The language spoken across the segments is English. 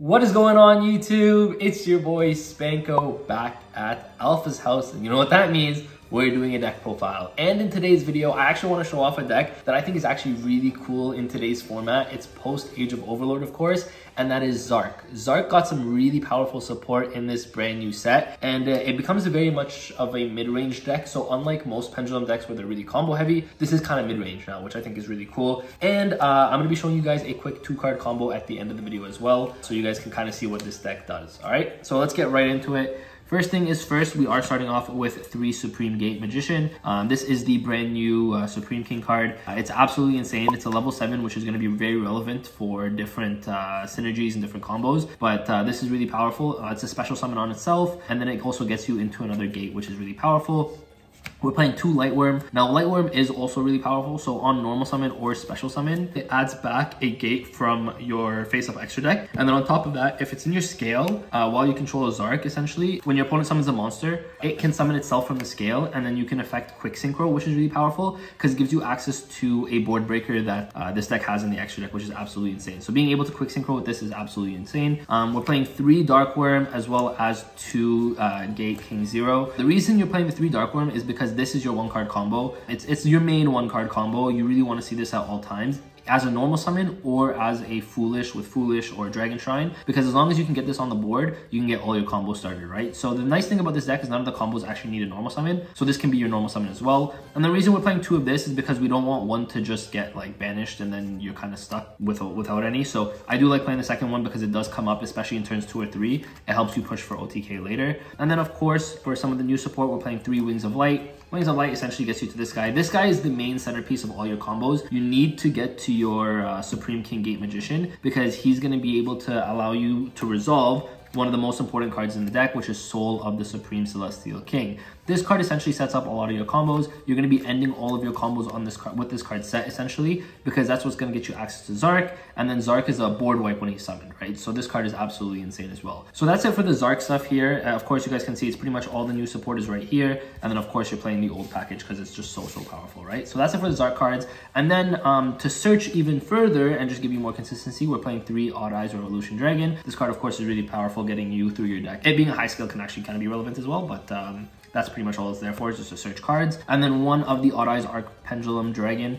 What is going on YouTube? It's your boy Spanko back at Alpha's house, and you know what that means, we're doing a deck profile. And in today's video, I actually want to show off a deck that I think is actually really cool in today's format. It's post Age of Overlord, of course, and that is Z-ARC. Z-ARC got some really powerful support in this brand new set, and it becomes very much of a mid-range deck. So unlike most Pendulum decks where they're really combo heavy, this is kind of mid-range now, which I think is really cool. And I'm going to be showing you guys a quick 2-card combo at the end of the video as well, so you guys can kind of see what this deck does. All right, so let's get right into it. First thing is first, we are starting off with 3 Supreme Gate Magician. This is the brand new Supreme King card. It's absolutely insane. It's a level 7, which is going to be very relevant for different synergies and different combos. But this is really powerful. It's a special summon on itself, and then it also gets you into another gate, which is really powerful. We're playing 2 Lightworm. Now, Lightworm is also really powerful, so on normal summon or special summon, it adds back a gate from your face-up extra deck. And then on top of that, if it's in your scale, while you control a Z-ARC, essentially, when your opponent summons a monster, it can summon itself from the scale, and then you can affect Quick Synchro, which is really powerful, because it gives you access to a board breaker that this deck has in the extra deck, which is absolutely insane. So being able to Quick Synchro with this is absolutely insane. We're playing 3 Darkworm, as well as 2 Gate King Zero. The reason you're playing the 3 Darkworm is because this is your 1-card combo. It's your main 1-card combo. You really want to see this at all times, as a normal summon or as a Foolish with Foolish or Dragon Shrine, because as long as you can get this on the board, you can get all your combos started, right? So the nice thing about this deck is none of the combos actually need a normal summon, so this can be your normal summon as well. And the reason we're playing 2 of this is because we don't want one to just get like banished and then you're kind of stuck without any. So I do like playing the second one because it does come up, especially in turns 2 or 3. It helps you push for OTK later. And then of course, for some of the new support, we're playing 3 Wings of Light. Wings of Light essentially gets you to this guy. This guy is the main centerpiece of all your combos. You need to get to your Supreme King Gate Magician, because he's going to be able to allow you to resolve one of the most important cards in the deck, which is Soul of the Supreme Celestial King. This card essentially sets up a lot of your combos. You're going to be ending all of your combos on this card with this card set, essentially, because that's what's going to get you access to Z-ARC, and then Z-ARC is a board wipe when he's summoned, right? So this card is absolutely insane as well. So that's it for the Z-ARC stuff here. Of course, you guys can see it's pretty much all the new support is right here, and then of course you're playing the old package because it's just so powerful, right? So that's it for the Z-ARC cards. And then to search even further and just give you more consistency, we're playing 3 Odd Eyes Illusion Dragon. This card, of course, is really powerful, getting you through your deck. It being a high skill can actually kind of be relevant as well, but that's pretty much all it's there for, is just to search cards. And then 1 of the Odd Eyes Arc Pendulum Dragon.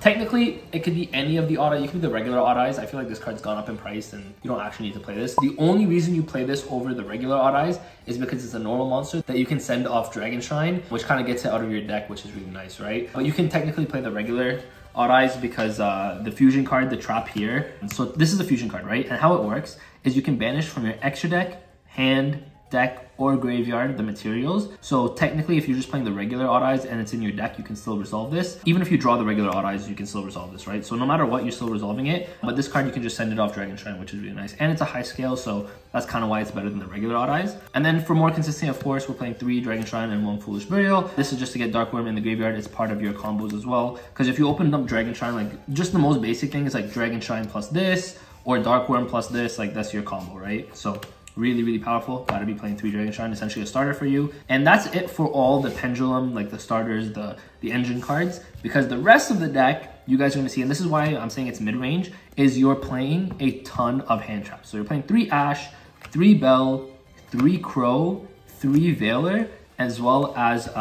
Technically, it could be any of the Odd Eyes. You could be the regular Odd Eyes. I feel like this card's gone up in price and you don't actually need to play this. The only reason you play this over the regular Odd Eyes is because it's a normal monster that you can send off Dragon Shrine, which kind of gets it out of your deck, which is really nice, right? But you can technically play the regular Odd Eyes because the fusion card, the trap here. And so this is a fusion card, right? And how it works is you can banish from your extra deck, hand, deck, or graveyard the materials. So technically, if you're just playing the regular Odd Eyes and it's in your deck, you can still resolve this. Even if you draw the regular Odd Eyes, you can still resolve this, right? So no matter what, you're still resolving it. But this card, you can just send it off Dragon Shrine, which is really nice. And it's a high scale, so that's kind of why it's better than the regular Odd Eyes. And then for more consistency, of course, we're playing 3 Dragon Shrine and 1 Foolish Burial. This is just to get Darkworm in the graveyard. It's part of your combos as well, because if you open up Dragon Shrine, like just the most basic thing is like Dragon Shrine plus this or Darkworm plus this, like that's your combo, right? So really powerful. Gotta be playing 3 Dragon Shrine, essentially a starter for you. And that's it for all the Pendulum, like the starters, the engine cards, because the rest of the deck you guys are going to see, and this is why I'm saying it's mid-range, is you're playing a ton of hand traps. So you're playing 3 Ash, 3 Bell, 3 Crow, 3 Veiler, as well as 3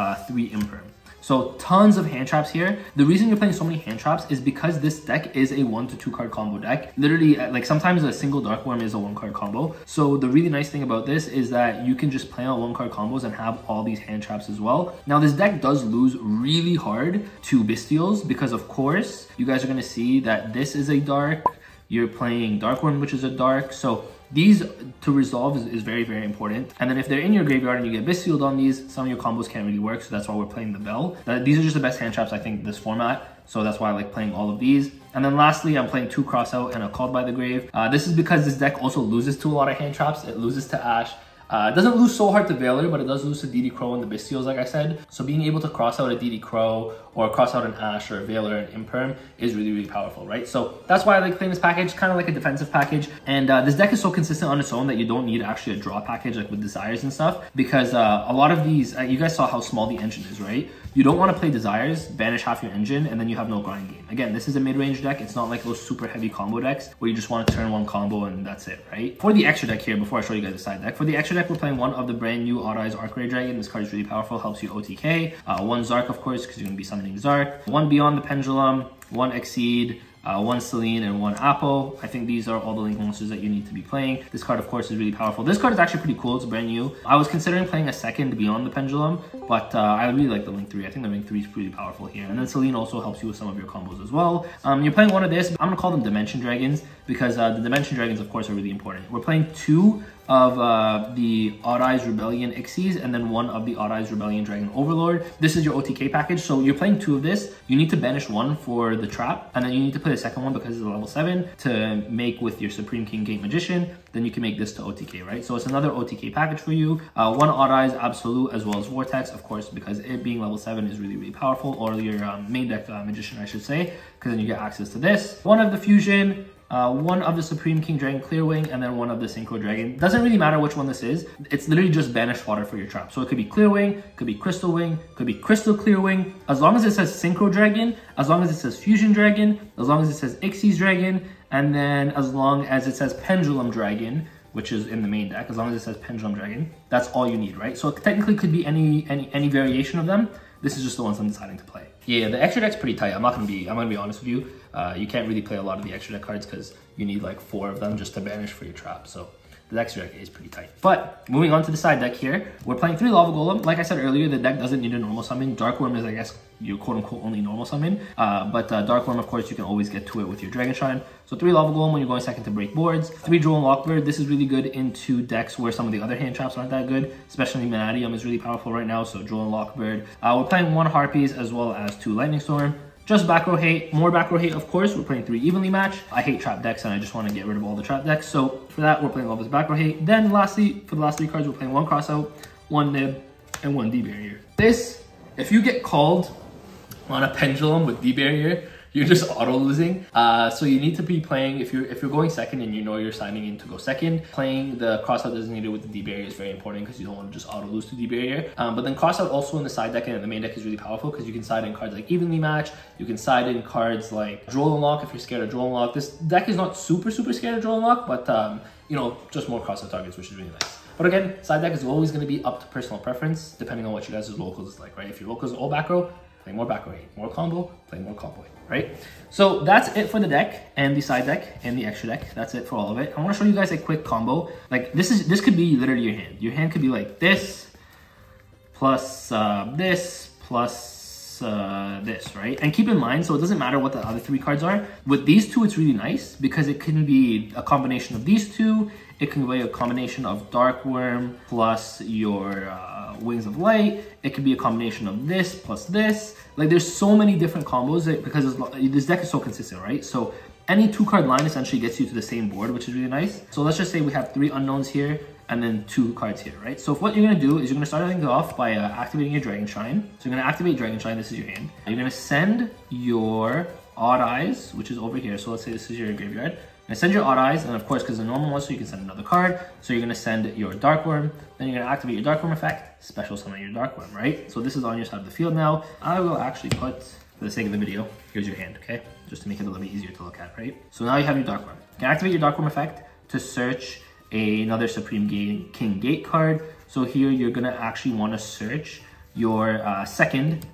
Imperm. So tons of hand traps here. The reason you're playing so many hand traps is because this deck is a 1 to 2 card combo deck. Literally, like sometimes a single Darkworm is a 1-card combo. So the really nice thing about this is that you can just play out 1-card combos and have all these hand traps as well. Now this deck does lose really hard to Bestials, because of course, you guys are gonna see that this is a Dark, you're playing Darkworm, which is a Dark. So these to resolve is very important. And then if they're in your graveyard and you get Bestialed on these, some of your combos can't really work. So that's why we're playing the Bell. These are just the best hand traps, I think, this format. So that's why I like playing all of these. And then lastly, I'm playing 2 Cross Out and a Called by the Grave. This is because this deck also loses to a lot of hand traps. It loses to Ash. It doesn't lose so hard to Veiler, but it does lose to DD Crow and the Bestials, like I said. So being able to cross out a DD Crow or cross out an Ash or a Veiler and Imperm is really powerful, right? So that's why I like playing this package, kind of like a defensive package. And this deck is so consistent on its own that you don't need actually a draw package like with Desires and stuff, because a lot of these, you guys saw how small the engine is, right? You don't want to play Desires, banish half your engine, and then you have no grind game. Again, this is a mid-range deck. It's not like those super heavy combo decks where you just want to turn one combo and that's it, right? For the extra deck here, before I show you guys the side deck, for the extra deck, we're playing one of the brand new Odd Eyes Arc Dragon. This card is really powerful, helps you OTK. One Z-ARC, of course, because you're going to be summoning Z-ARC. One Beyond the Pendulum, one Exceed, one Celine, and one Apple. I think these are all the link monsters that you need to be playing. This card, of course, is really powerful. This card is actually pretty cool. It's brand new. I was considering playing a second Beyond the Pendulum, but I really like the link 3. I think the link 3 is pretty powerful here. And then Celine also helps you with some of your combos as well. You're playing one of this. I'm going to call them Dimension Dragons because the Dimension Dragons, of course, are really important. We're playing two of the Odd Eyes Rebellion Xyz and then one of the Odd Eyes Rebellion Dragon Overlord. This is your OTK package, so you're playing two of this. You need to banish one for the trap, and then you need to play the second one because it's a level 7 to make with your Supreme King Gate Magician. Then you can make this to OTK, right? So it's another OTK package for you. One Odd Eyes Absolute as well as Vortex, of course, because it being level 7 is really, really powerful, or your main deck Magician, I should say, because then you get access to this. One of the Fusion, one of the Supreme King Dragon Clearwing, and then one of the Synchro Dragon. Doesn't really matter which one this is. It's literally just banish water for your trap. So it could be Clearwing, could be Crystal Wing, could be Crystal Clearwing. As long as it says Synchro Dragon, as long as it says Fusion Dragon, as long as it says Xyz Dragon, and then as long as it says Pendulum Dragon, which is in the main deck, as long as it says Pendulum Dragon, that's all you need, right? So it technically could be any variation of them. This is just the ones I'm deciding to play. Yeah, the extra deck's pretty tight. I'm gonna be honest with you. You can't really play a lot of the extra deck cards because you need like 4 of them just to banish for your trap. So the extra deck is pretty tight. But moving on to the side deck here, we're playing 3 Lava Golem. Like I said earlier, the deck doesn't need a normal summon. Darkworm is, I guess, your quote-unquote only normal summon. But Darkworm, of course, you can always get to it with your Dragon Shrine. So 3 Lava Golem when you're going second to break boards. 3 Droll and Lockbird. This is really good into decks where some of the other hand traps aren't that good. Especially Manadium is really powerful right now, so Droll and Lockbird. We're playing 1 Harpies as well as 2 Lightning Storm. Just back row hate, more back row hate, of course. We're playing 3 evenly match. I hate trap decks and I just want to get rid of all the trap decks. So for that, we're playing all this back row hate. Then lastly, for the last 3 cards, we're playing 1 cross out, 1 nib, and 1 D-Barrier. This, if you get called on a pendulum with D-Barrier, you're just auto losing. So you need to be playing, if you're going second and you know you're signing in to go second, playing the cross out designated with the D-Barrier is very important because you don't want to just auto lose to D-Barrier. But then cross out also in the side deck and in the main deck is really powerful because you can side in cards like evenly match, you can side in cards like Droll and Lock if you're scared of Droll and Lock. This deck is not super scared of Droll and Lock, but you know, just more cross out targets, which is really nice. But again, side deck is always going to be up to personal preference depending on what you guys' locals is like, right? If your locals are all back row, play more back row eight, more combo, play more combo eight, right? So that's it for the deck and the side deck and the extra deck. That's it for all of it. I want to show you guys a quick combo. Like this could be literally your hand. Your hand could be like this, plus this, plus this, right? And keep in mind, so it doesn't matter what the other 3 cards are. With these 2, it's really nice because it can be a combination of these 2. It can be a combination of Darkworm plus your Wings of Light. It could be a combination of this plus this. Like there's so many different combos because this deck is so consistent, right? So any 2 card line essentially gets you to the same board, which is really nice. So let's just say we have 3 unknowns here and then 2 cards here, right? So what you're going to do is you're going to start things off by activating your Dragon Shrine. So you're going to activate Dragon Shrine. This is your hand. You're going to send your Odd Eyes, which is over here. So let's say this is your graveyard. And send your Odd Eyes, and of course, because the normal one, so you can send another card. So you're going to send your Darkworm, then you're going to activate your Darkworm effect, special summon your Darkworm, right? So this is on your side of the field now. I will actually put, for the sake of the video, here's your hand, okay? Just to make it a little bit easier to look at, right? So now you have your Darkworm. You can activate your Darkworm effect to search another Supreme King Gate card. So here you're going to actually want to search your second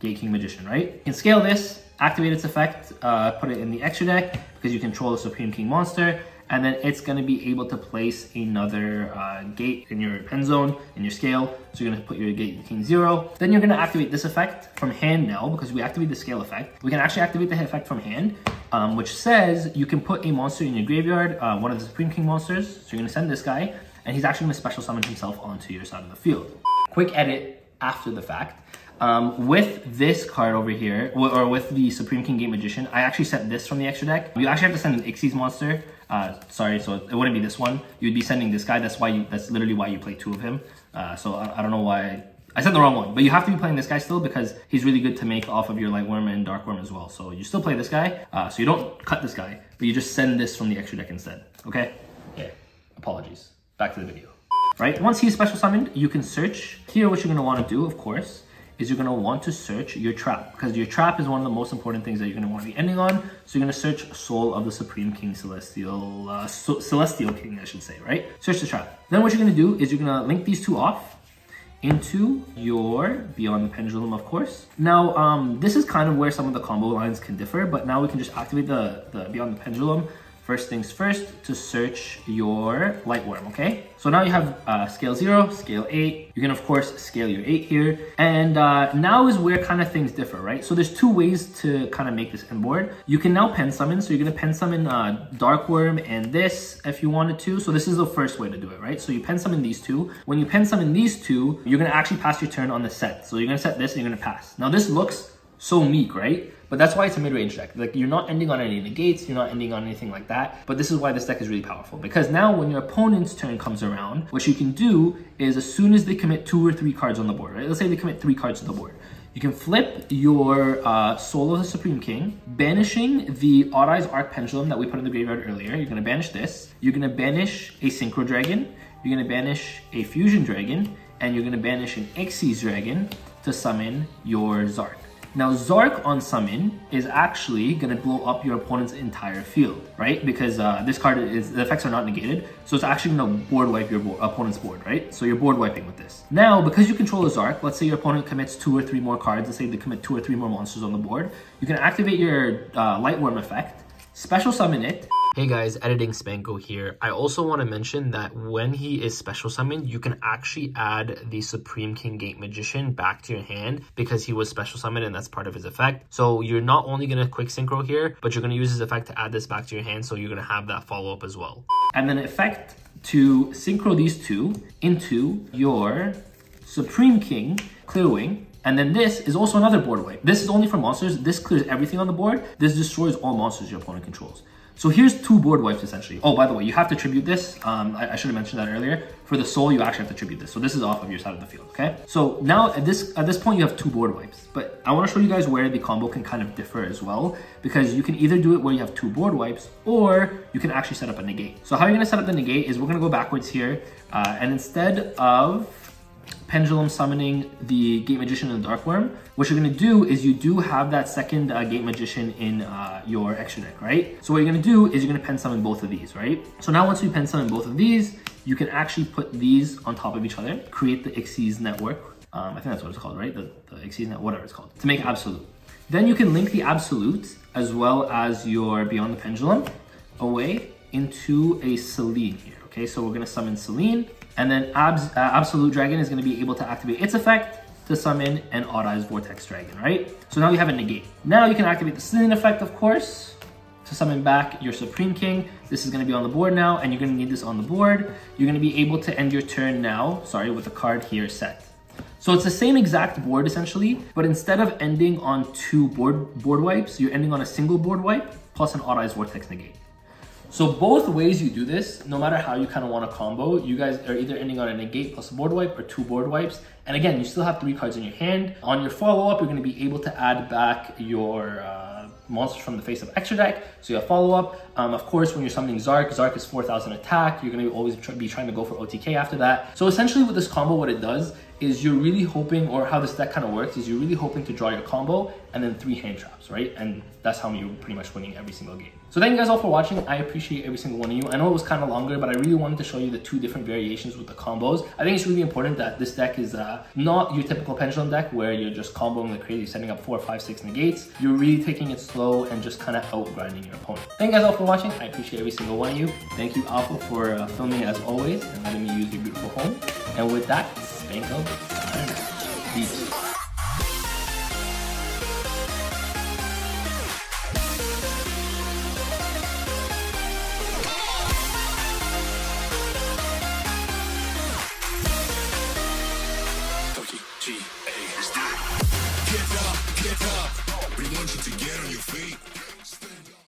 Gate King Magician, right? You can scale this, activate its effect, put it in the extra deck, because you control the Supreme King monster, and then it's going to be able to place another gate in your pen zone, in your scale. So you're going to put your Gate King Zero. Then you're going to activate this effect from hand now, because we activate the scale effect. We can actually activate the effect from hand, which says you can put a monster in your graveyard, one of the Supreme King monsters. So you're going to send this guy, and he's actually going to special summon himself onto your side of the field. Quick edit after the fact. With this card over here, or with the Supreme King Gate Magician, I actually sent this from the extra deck. You actually have to send an Xyz monster. Sorry, so it wouldn't be this one. You'd be sending this guy. That's literally why you play 2 of him. So I don't know why I said the wrong one, but you have to be playing this guy still because he's really good to make off of your Lightworm and Darkworm as well. So you still play this guy. So you don't cut this guy, but you just send this from the extra deck instead. Okay? Yeah. Apologies. Back to the video. Right? Once he's special summoned, you can search here. What you're going to want to do, of course, is you're going to want to search your trap, because your trap is one of the most important things that you're going to want to be ending on. So you're going to search Soul of the Supreme King Celestial, Celestial King, I should say, right? Search the trap. Then what you're going to do is you're going to link these two off into your Beyond the Pendulum, of course. Now, this is kind of where some of the combo lines can differ, but now we can just activate the Beyond the Pendulum. First things first, to search your Lightworm, okay? So now you have scale 0, scale 8. You can, of course, scale your 8 here. And now is where kind of things differ, right? So there's two ways to kind of make this end board. You can now pen summon. So you're going to pen summon Darkworm and this if you wanted to. So this is the first way to do it, right? So you pen summon these two. When you pen summon these two, you're going to actually pass your turn on the set. So you're going to set this and you're going to pass. Now this looks so meek, right? But that's why it's a mid-range deck. Like, you're not ending on any negates, you're not ending on anything like that. But this is why this deck is really powerful. Because now when your opponent's turn comes around, what you can do is as soon as they commit 2 or 3 cards on the board, right? Let's say they commit 3 cards to the board. You can flip your Soul of the Supreme King, banishing the Odd Eyes Arc Pendulum that we put in the graveyard earlier. You're going to banish this. You're going to banish a Synchro Dragon. You're going to banish a Fusion Dragon. And you're going to banish an Xyz Dragon to summon your Z-ARC. Now, Z-ARC on summon is actually going to blow up your opponent's entire field, right? Because this card, the effects are not negated, so it's actually going to board wipe your opponent's board, right? So you're board wiping with this. Now, because you control a Z-ARC, let's say your opponent commits 2 or 3 more cards, let's say they commit 2 or 3 more monsters on the board, you can activate your Lightworm effect, special summon it. Hey guys, editing Spanko here. I also want to mention that when he is special summoned, you can actually add the Supreme King Gate Magician back to your hand because he was special summoned and that's part of his effect. So you're not only going to quick synchro here, but you're going to use his effect to add this back to your hand, so you're going to have that follow up as well. And then effect to synchro these two into your Supreme King Clearwing. And then this is also another board wipe. This is only for monsters. This clears everything on the board. This destroys all monsters your opponent controls. So here's 2 board wipes essentially. Oh, by the way, you have to tribute this. I should have mentioned that earlier. For the soul, you actually have to tribute this. So this is off of your side of the field, okay? So now at this point, you have 2 board wipes. But I want to show you guys where the combo can kind of differ as well, because you can either do it where you have 2 board wipes, or you can actually set up a negate. So how you're going to set up the negate is we're going to go backwards here, and instead of Pendulum summoning the Gate Magician and the Darkworm, what you're going to do is you do have that second Gate Magician in your extra deck, right? So what you're going to do is you're going to pen summon both of these, right? So now once you pen summon both of these, you can actually put these on top of each other, create the Xyz network. I think that's what it's called, right? The Xyz network, whatever it's called, to make Absolute. Then you can link the Absolute as well as your Beyond the Pendulum away into a Celine here, okay? So we're going to summon Celine. And then Absolute Dragon is going to be able to activate its effect to summon an Odd Eyes Vortex Dragon, right? So now you have a negate. Now you can activate the Celine effect, of course, to summon back your Supreme King. This is going to be on the board now, and you're going to need this on the board. You're going to be able to end your turn now, sorry, with a card here set. So it's the same exact board essentially, but instead of ending on 2 board wipes, you're ending on a single board wipe plus an Odd Eyes Vortex negate. So both ways you do this, no matter how you kind of want to combo, you guys are either ending on a negate plus a board wipe or 2 board wipes. And again, you still have 3 cards in your hand. On your follow-up, you're going to be able to add back your monsters from the face of extra deck. So you have follow-up. Of course, when you're summoning Z-ARC, Z-ARC is 4,000 attack. You're going to always be trying to go for OTK after that. So essentially with this combo, what it does is you're really hoping, or how this deck kind of works, is you're really hoping to draw your combo and then 3 hand traps, right? And that's how you're pretty much winning every single game. So thank you guys all for watching. I appreciate every single one of you. I know it was kind of longer, but I really wanted to show you the 2 different variations with the combos. I think it's really important that this deck is not your typical Pendulum deck where you're just comboing like crazy, setting up 4, 5, 6 negates. You're really taking it slow and just kind of outgrinding your opponent. Thank you guys all for watching. I appreciate every single one of you. Thank you, Alpha, for filming as always and letting me use your beautiful home. And with that, Spanko, peace. Get up, get up, we want you to get on your feet.